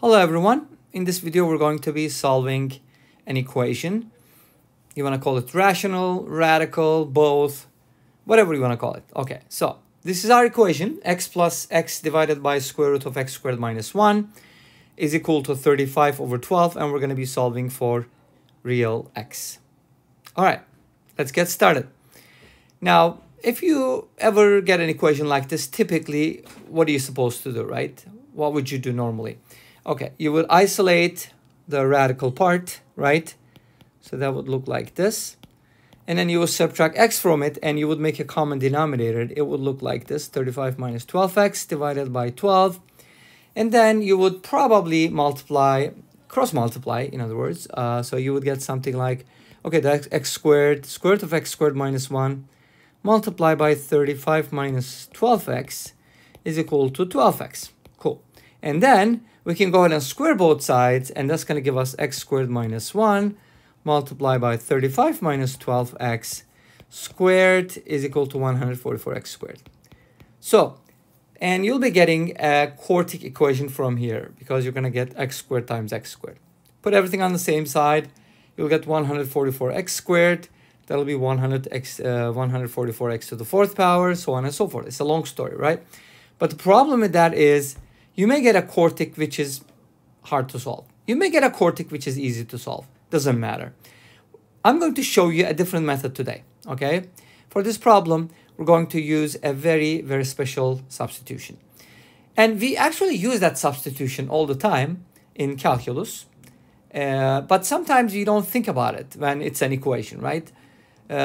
Hello everyone, in this video we're going to be solving an equation. You want to call it rational, radical, both, whatever you want to call it. Okay, so this is our equation, x plus x divided by square root of x squared minus 1 is equal to 35/12, and we're going to be solving for real x. Alright, let's get started. Now, if you ever get an equation like this, typically, what are you supposed to do, right? What would you do normally? Okay, you would isolate the radical part, right? So that would look like this. And then you would subtract x from it, and you would make a common denominator. It would look like this, 35 minus 12x divided by 12. And then you would probably multiply, cross-multiply, in other words. So you would get something like, okay, that's x squared, square root of x squared minus 1, multiply by 35 minus 12x is equal to 12x. Cool. And then we can go ahead and square both sides, and that's going to give us x squared minus 1 multiplied by 35 minus 12x squared is equal to 144x squared. So, and you'll be getting a quartic equation from here because you're going to get x squared times x squared. Put everything on the same side, you'll get 144x squared. That'll be 144x to the fourth power, so on and so forth. It's a long story, right? But the problem with that is you may get a quartic which is hard to solve. You may get a quartic which is easy to solve. Doesn't matter. I'm going to show you a different method today, okay? For this problem, we're going to use a very, very special substitution. And we actually use that substitution all the time in calculus. But sometimes you don't think about it when it's an equation, right?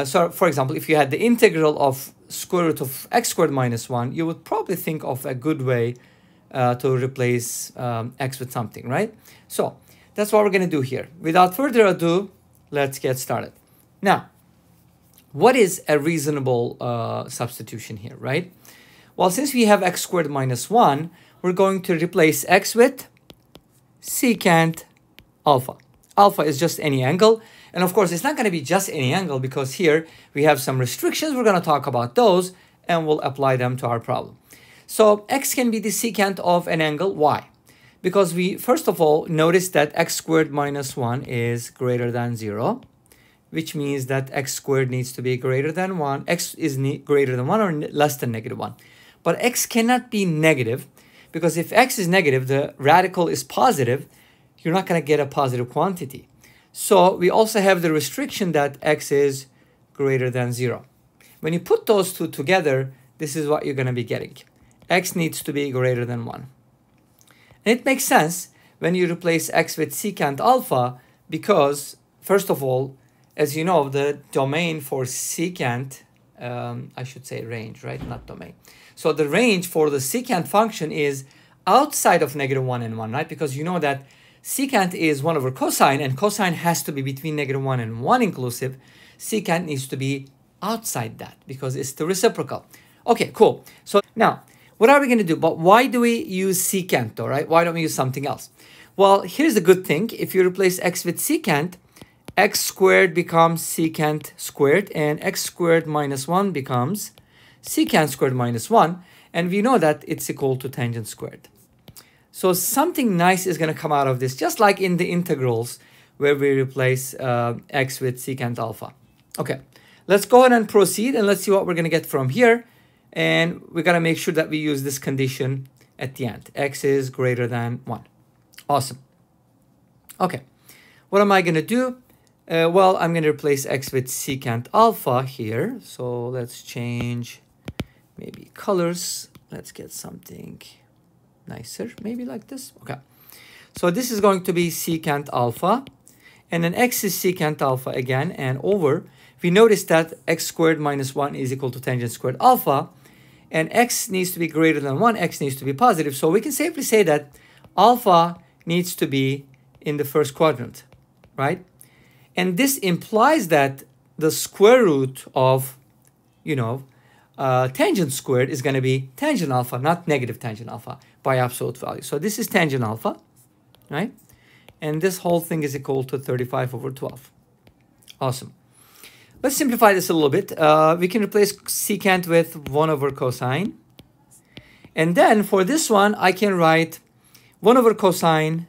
So, for example, if you had the integral of square root of x squared minus 1, you would probably think of a good way to replace x with something, right? So that's what we're going to do here. Without further ado, let's get started. Now, what is a reasonable substitution here, right? Well, since we have x squared minus 1, we're going to replace x with secant alpha. Alpha is just any angle. And of course, it's not going to be just any angle because here we have some restrictions. We're going to talk about those and we'll apply them to our problem. So x can be the secant of an angle. Why? Because we, first of all, notice that x squared minus 1 is greater than 0, which means that x squared needs to be greater than 1. X is greater than 1 or less than negative 1. But x cannot be negative because if x is negative, the radical is positive, you're not going to get a positive quantity. So we also have the restriction that x is greater than 0. When you put those two together, this is what you're going to be getting. X needs to be greater than 1. And it makes sense when you replace x with secant alpha because, first of all, as you know, the domain for secant, I should say range, right? Not domain. So the range for the secant function is outside of negative 1 and 1, right? Because you know that secant is 1 over cosine, and cosine has to be between negative 1 and 1 inclusive. Secant needs to be outside that because it's the reciprocal. Okay, cool. So now, what are we going to do? But why do we use secant though, right? Why don't we use something else? Well, here's the good thing. If you replace x with secant, x squared becomes secant squared, and x squared minus 1 becomes secant squared minus 1. And we know that it's equal to tangent squared. So something nice is going to come out of this, just like in the integrals where we replace x with secant alpha. Okay, let's go ahead and proceed, and let's see what we're going to get from here. And we got to make sure that we use this condition at the end. X is greater than 1. Awesome. Okay. What am I going to do? Well, I'm going to replace x with secant alpha here. So let's change maybe colors. Let's get something nicer. Maybe like this. Okay. So this is going to be secant alpha. And then x is secant alpha again. And over, we notice that x squared minus 1 is equal to tangent squared alpha. And x needs to be greater than 1, x needs to be positive. So we can safely say that alpha needs to be in the first quadrant, right? And this implies that the square root of, you know, tangent squared is going to be tangent alpha, not negative tangent alpha by absolute value. So this is tangent alpha, right? And this whole thing is equal to 35/12. Awesome. Let's simplify this a little bit. We can replace secant with 1 over cosine. And then for this one, I can write 1 over cosine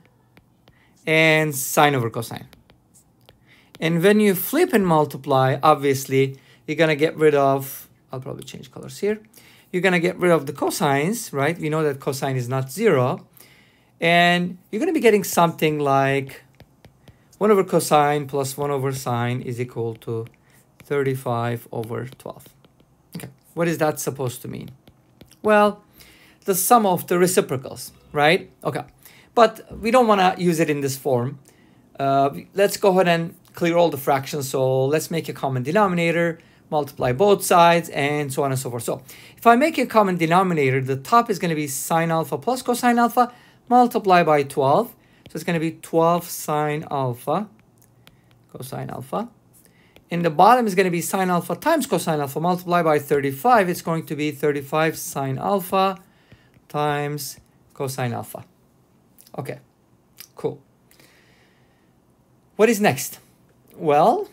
and sine over cosine. And when you flip and multiply, obviously, you're going to get rid of, I'll probably change colors here. You're going to get rid of the cosines, right? We know that cosine is not 0. And you're going to be getting something like 1 over cosine plus 1 over sine is equal to 35 over 12. Okay, what is that supposed to mean? Well, the sum of the reciprocals, right? Okay, but we don't want to use it in this form. Let's go ahead and clear all the fractions. So let's make a common denominator, multiply both sides, and so on and so forth. So if I make a common denominator, the top is going to be sine alpha plus cosine alpha multiplied by 12. So it's going to be 12 sine alpha cosine alpha. And the bottom is going to be sine alpha times cosine alpha multiplied by 35. It's going to be 35 sine alpha times cosine alpha. Okay, cool. What is next? Well,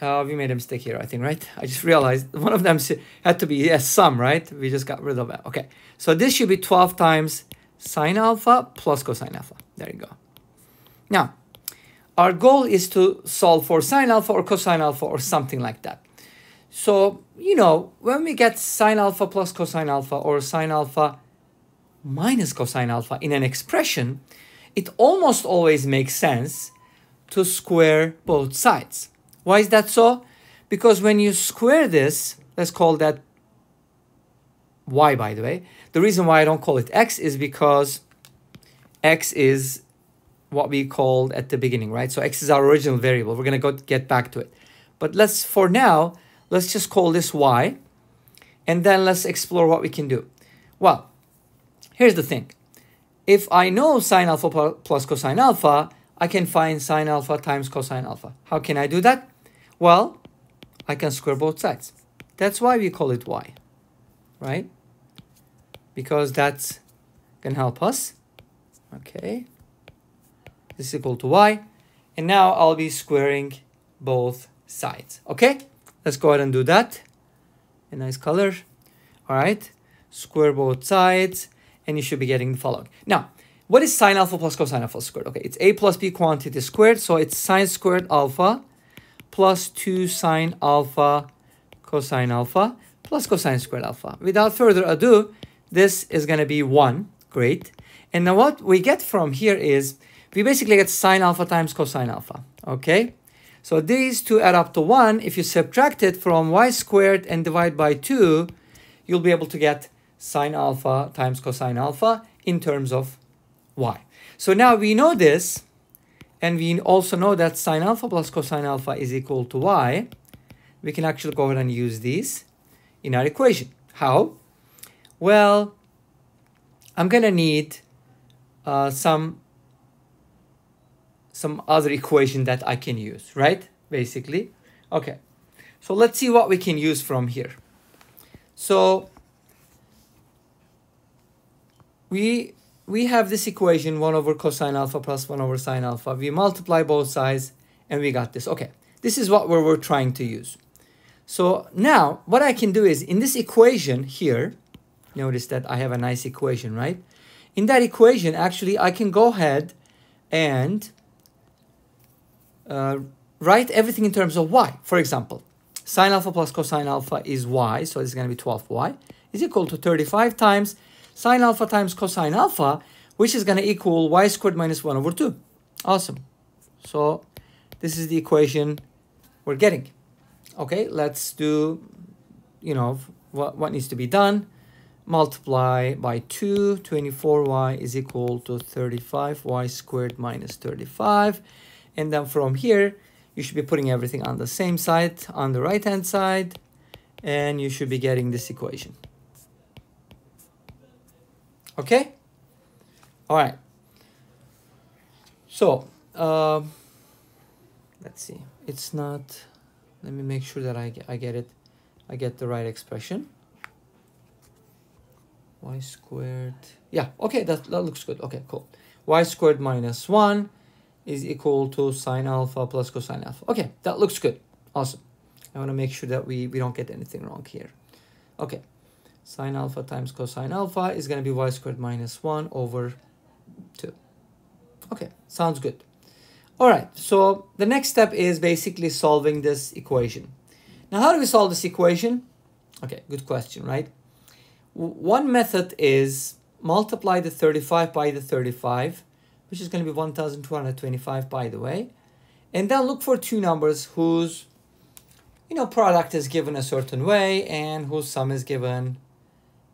we made a mistake here, I think, right? I just realized one of them had to be a sum, right? We just got rid of that. Okay, so this should be 12 times sine alpha plus cosine alpha. There you go. Now, our goal is to solve for sine alpha or cosine alpha or something like that. So, you know, when we get sine alpha plus cosine alpha or sine alpha minus cosine alpha in an expression, it almost always makes sense to square both sides. Why is that so? Because when you square this, let's call that y, by the way. The reason why I don't call it x is because x is what we called at the beginning, right? So x is our original variable. We're going to get back to it. But let's, for now, let's just call this y, and then let's explore what we can do. Well, here's the thing. If I know sine alpha plus cosine alpha, I can find sine alpha times cosine alpha. How can I do that? Well, I can square both sides. That's why we call it y, right? Because that's going to help us. Okay. This is equal to y. And now I'll be squaring both sides. Okay? Let's go ahead and do that. A nice color. All right. Square both sides. And you should be getting the following. Now, what is sine alpha plus cosine alpha squared? Okay, it's a plus b quantity squared. So it's sine squared alpha plus 2 sine alpha cosine alpha plus cosine squared alpha. Without further ado, this is going to be 1. Great. And now what we get from here is we basically get sine alpha times cosine alpha. Okay. So these two add up to 1. If you subtract it from y squared and divide by 2, you'll be able to get sine alpha times cosine alpha in terms of y. So now we know this, and we also know that sine alpha plus cosine alpha is equal to y. We can actually go ahead and use these in our equation. How? Well, I'm going to need some other equation that I can use, right? Basically. Okay. So let's see what we can use from here. So we have this equation 1 over cosine alpha plus 1 over sine alpha. We multiply both sides and we got this. Okay, this is what we're trying to use. So now what I can do is in this equation here, notice that I have a nice equation, right? In that equation, actually, I can go ahead and write everything in terms of y. For example, sine alpha plus cosine alpha is y, so it's going to be 12y, is equal to 35 times sine alpha times cosine alpha, which is going to equal y squared minus 1 over 2. Awesome. So this is the equation we're getting. Okay, let's do, you know, what needs to be done. Multiply by 2, 24y is equal to 35y squared minus 35. And then from here, you should be putting everything on the same side, on the right-hand side, and you should be getting this equation. Okay? All right. So, let's see. It's not... Let me make sure that I get it. I get the right expression. Y squared... Yeah, okay, that looks good. Okay, cool. Y squared minus 1 is equal to sine alpha plus cosine alpha. Okay, that looks good. Awesome. I want to make sure that we don't get anything wrong here. Okay. Sine alpha times cosine alpha is going to be y squared minus 1 over two. Okay, sounds good. All right, so the next step is basically solving this equation. Now, how do we solve this equation? Okay, good question, right? One method is multiply the 35 by the 35, which is going to be 1,225, by the way. And then look for two numbers whose, you know, product is given a certain way and whose sum is given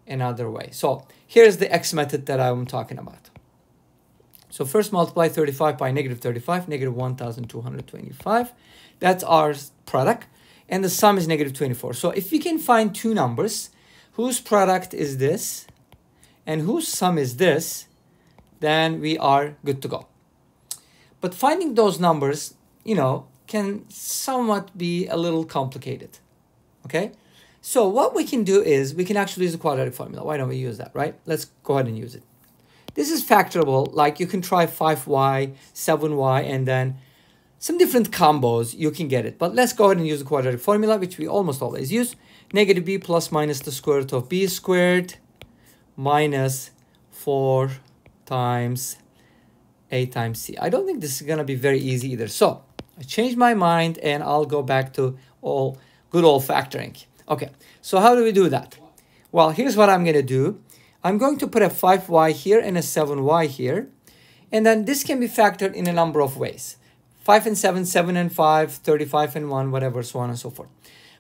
another way. So here's the X method that I'm talking about. So first multiply 35 by negative 35, negative 1,225. That's our product. And the sum is negative 24. So if we can find two numbers whose product is this and whose sum is this, then we are good to go. But finding those numbers, you know, can somewhat be a little complicated, okay? So what we can do is we can actually use the quadratic formula. Why don't we use that, right? Let's go ahead and use it. This is factorable, like you can try 5y, 7y, and then some different combos, you can get it. But let's go ahead and use the quadratic formula, which we almost always use. Negative b plus minus the square root of b squared minus 4 times a times c. I don't think this is going to be very easy either. So I changed my mind and I'll go back to all good old factoring. Okay, so how do we do that? Well, here's what I'm going to do. I'm going to put a 5y here and a 7y here. And then this can be factored in a number of ways. 5 and 7, 7 and 5, 35 and 1, whatever, so on and so forth.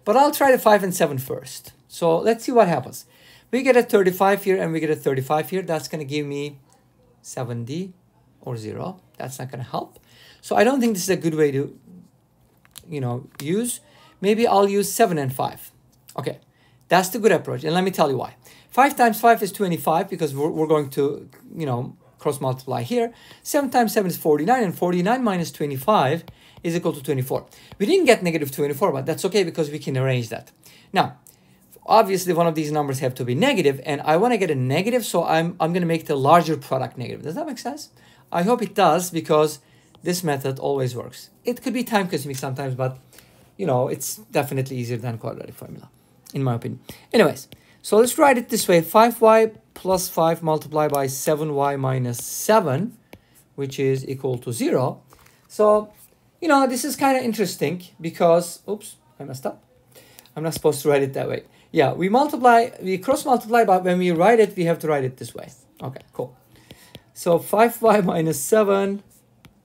But I'll try the 5 and 7 first. So let's see what happens. We get a 35 here and we get a 35 here. That's going to give me 7D or 0. That's not going to help. So I don't think this is a good way to, you know, use. Maybe I'll use 7 and 5. Okay, that's the good approach. And let me tell you why. 5 times 5 is 25 because we're going to, you know, cross multiply here. 7 times 7 is 49, and 49 minus 25 is equal to 24. We didn't get negative 24, but that's okay because we can arrange that. Now, obviously one of these numbers have to be negative, and I want to get a negative, so I'm going to make the larger product negative. Does that make sense? I hope it does, because this method always works. It could be time-consuming sometimes, but, you know, it's definitely easier than quadratic formula, in my opinion. Anyways, so let's write it this way. 5y plus 5 multiplied by 7y minus 7, which is equal to 0. So, you know, this is kind of interesting because, oops, I messed up. I'm not supposed to write it that way. Yeah, we cross multiply, but when we write it, we have to write it this way. Okay, cool. So 5y minus 7,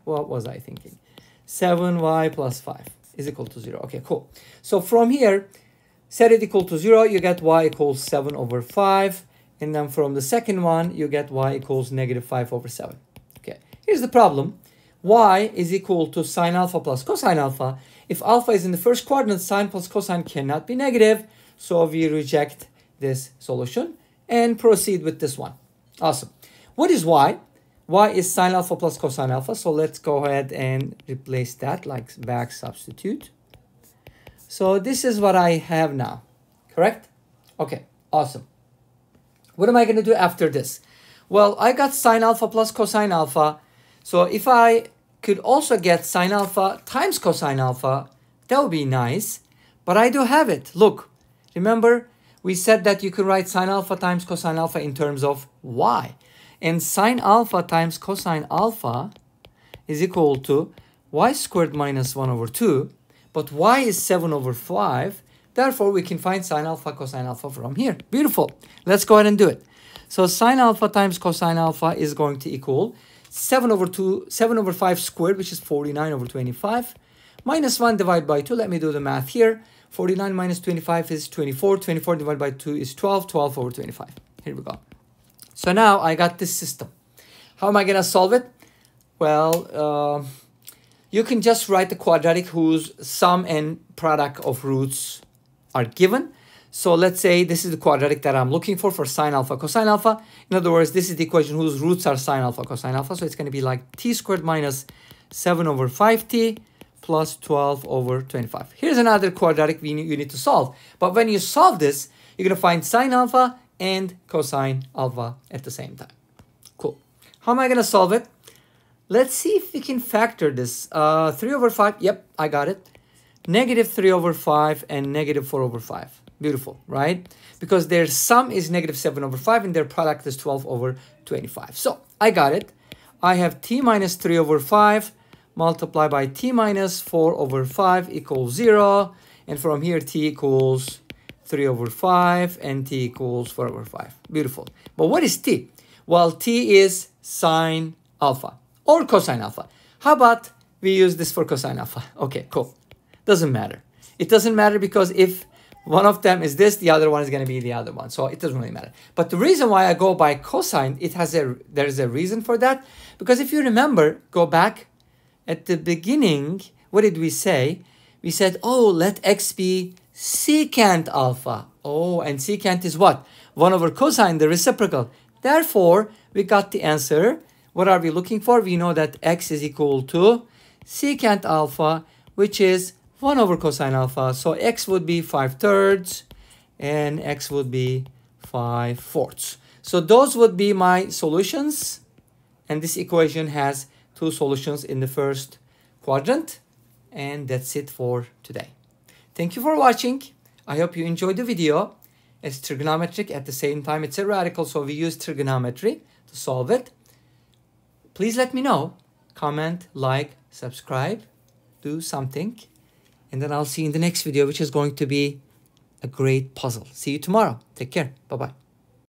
what was I thinking? 7y plus 5 is equal to 0. Okay, cool. So from here, set it equal to 0, you get y equals 7 over 5. And then from the second one, you get y equals negative 5 over 7. Okay, here's the problem. Y is equal to sine alpha plus cosine alpha. If alpha is in the first quadrant, sine plus cosine cannot be negative. So we reject this solution and proceed with this one. Awesome. What is y? Y is sine alpha plus cosine alpha. So let's go ahead and replace that, like back substitute. So this is what I have now, correct? Okay, awesome. What am I going to do after this? Well, I got sine alpha plus cosine alpha. So if I could also get sine alpha times cosine alpha, that would be nice. But I do have it. Look, remember we said that you could write sine alpha times cosine alpha in terms of y. And sine alpha times cosine alpha is equal to y squared minus 1 over 2. But y is 7 over 5. Therefore, we can find sine alpha, cosine alpha from here. Beautiful. Let's go ahead and do it. So sine alpha times cosine alpha is going to equal 7 over 5 squared, which is 49 over 25, minus 1 divided by 2. Let me do the math here. 49 minus 25 is 24. 24 divided by 2 is 12. 12 over 25. Here we go. So now I got this system. How am I going to solve it? Well, you can just write the quadratic whose sum and product of roots are given. So let's say this is the quadratic that I'm looking for sine alpha, cosine alpha. In other words, this is the equation whose roots are sine alpha, cosine alpha. So it's going to be like t squared minus 7 over 5t plus 12 over 25. Here's another quadratic you need to solve. But when you solve this, you're going to find sine alpha and cosine alpha at the same time. Cool. How am I going to solve it? Let's see if we can factor this. 3 over 5. Yep, I got it. Negative 3 over 5 and negative 4 over 5. Beautiful, right? Because their sum is negative 7 over 5 and their product is 12 over 25. So I got it. I have t minus 3 over 5 multiplied by t minus 4 over 5 equals 0. And from here, t equals 3 over 5 and t equals 4 over 5. Beautiful. But what is t? Well, t is sine alpha or cosine alpha. How about we use this for cosine alpha? Okay, cool. Doesn't matter. It doesn't matter because if one of them is this, the other one is going to be the other one. So it doesn't really matter. But the reason why I go by cosine, there's a reason for that. Because if you remember, go back at the beginning, what did we say? We said, oh, let x be secant alpha. Oh, and secant is what? 1 over cosine, the reciprocal. Therefore, we got the answer. What are we looking for? We know that x is equal to secant alpha, which is 1 over cosine alpha. So x would be 5/3 and x would be 5/4. So those would be my solutions. And this equation has two solutions in the first quadrant. And that's it for today. Thank you for watching. I hope you enjoyed the video. It's trigonometric at the same time. It's a radical, so we use trigonometry to solve it. Please let me know. Comment, like, subscribe, do something. And then I'll see you in the next video, which is going to be a great puzzle. See you tomorrow. Take care. Bye-bye.